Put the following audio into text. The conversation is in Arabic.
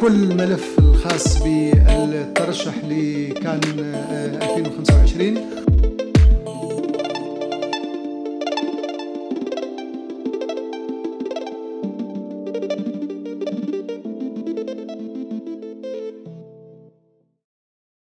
كل ملف الخاص بالترشح اللي كان 2025